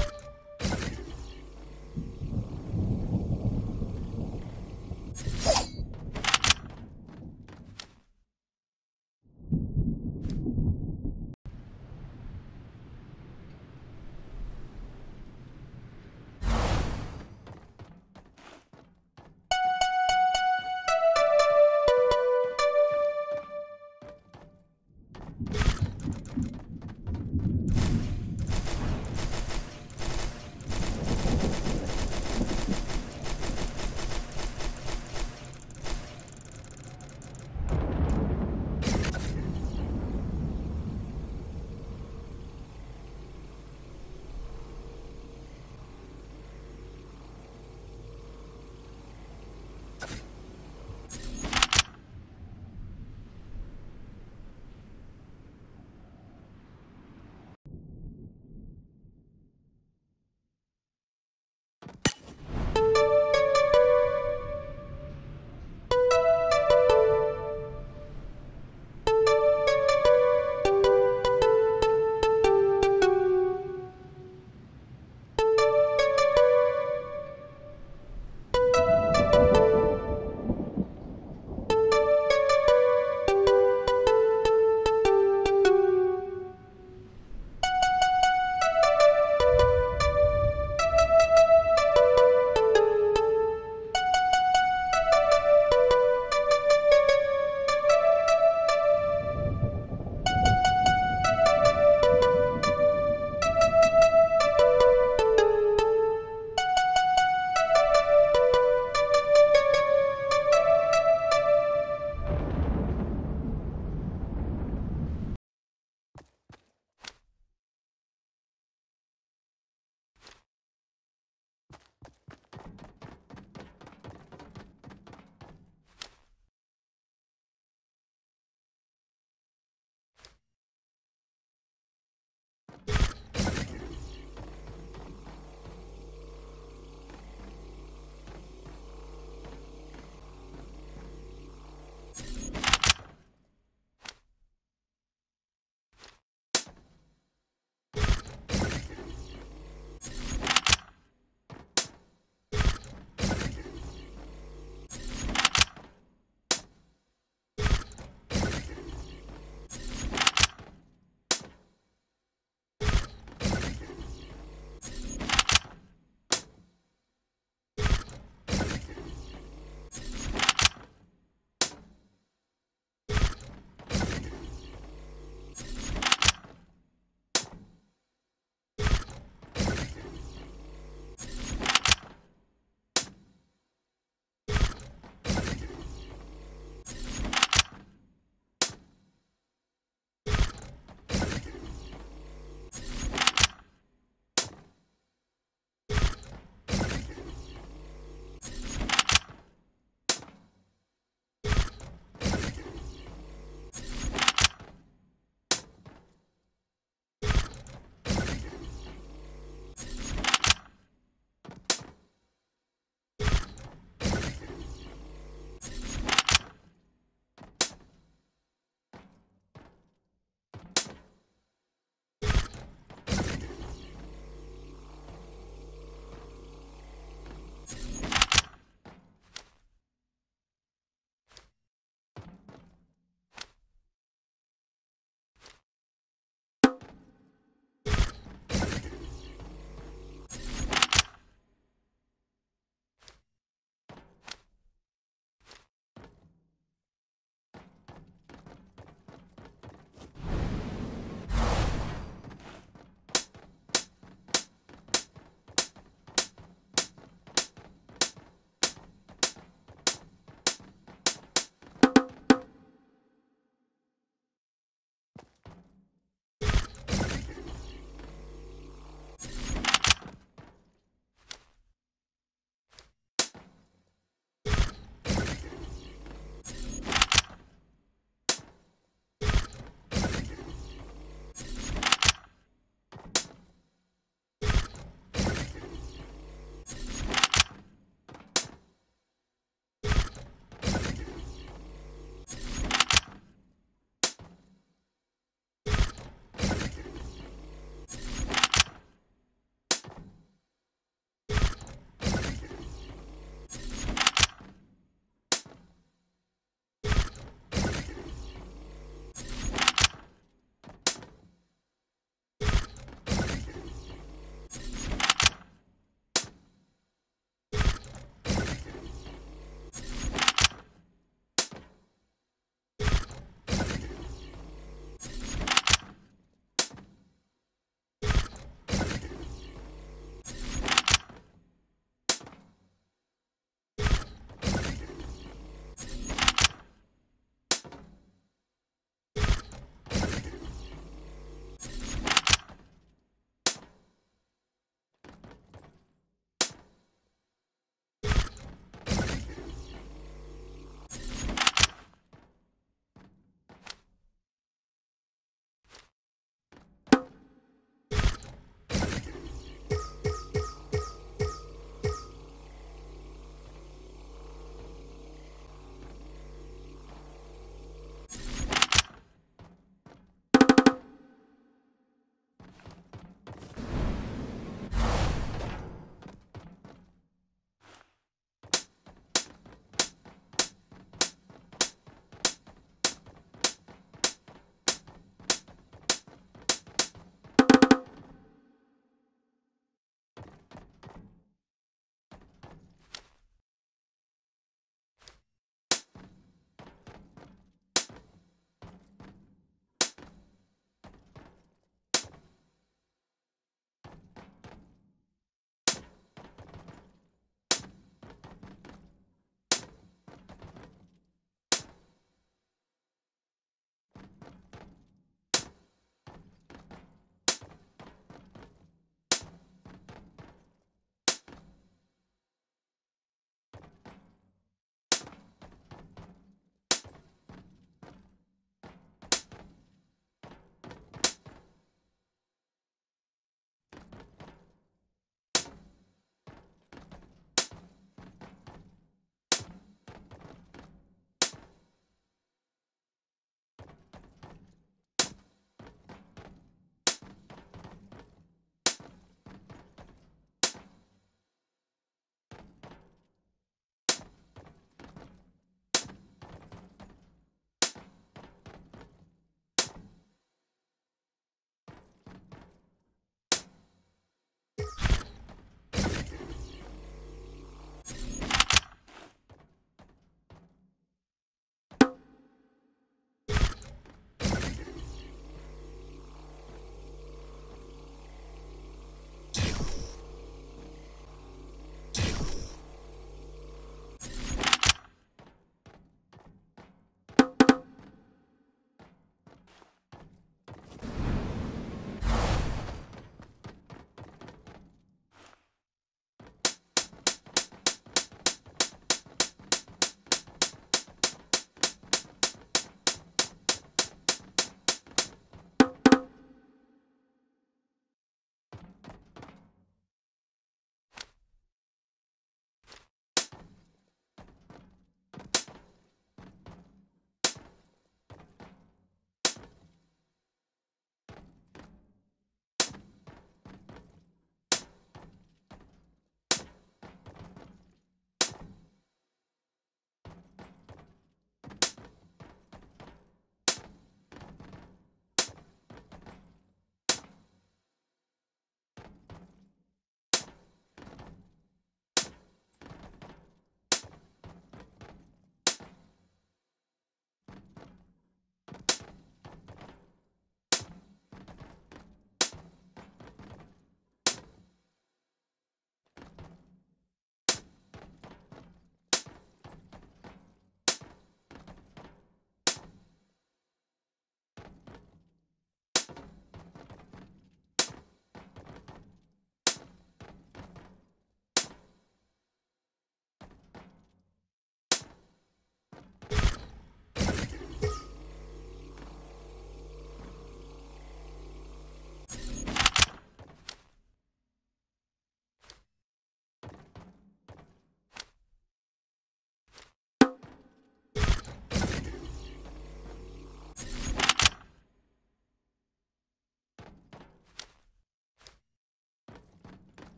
You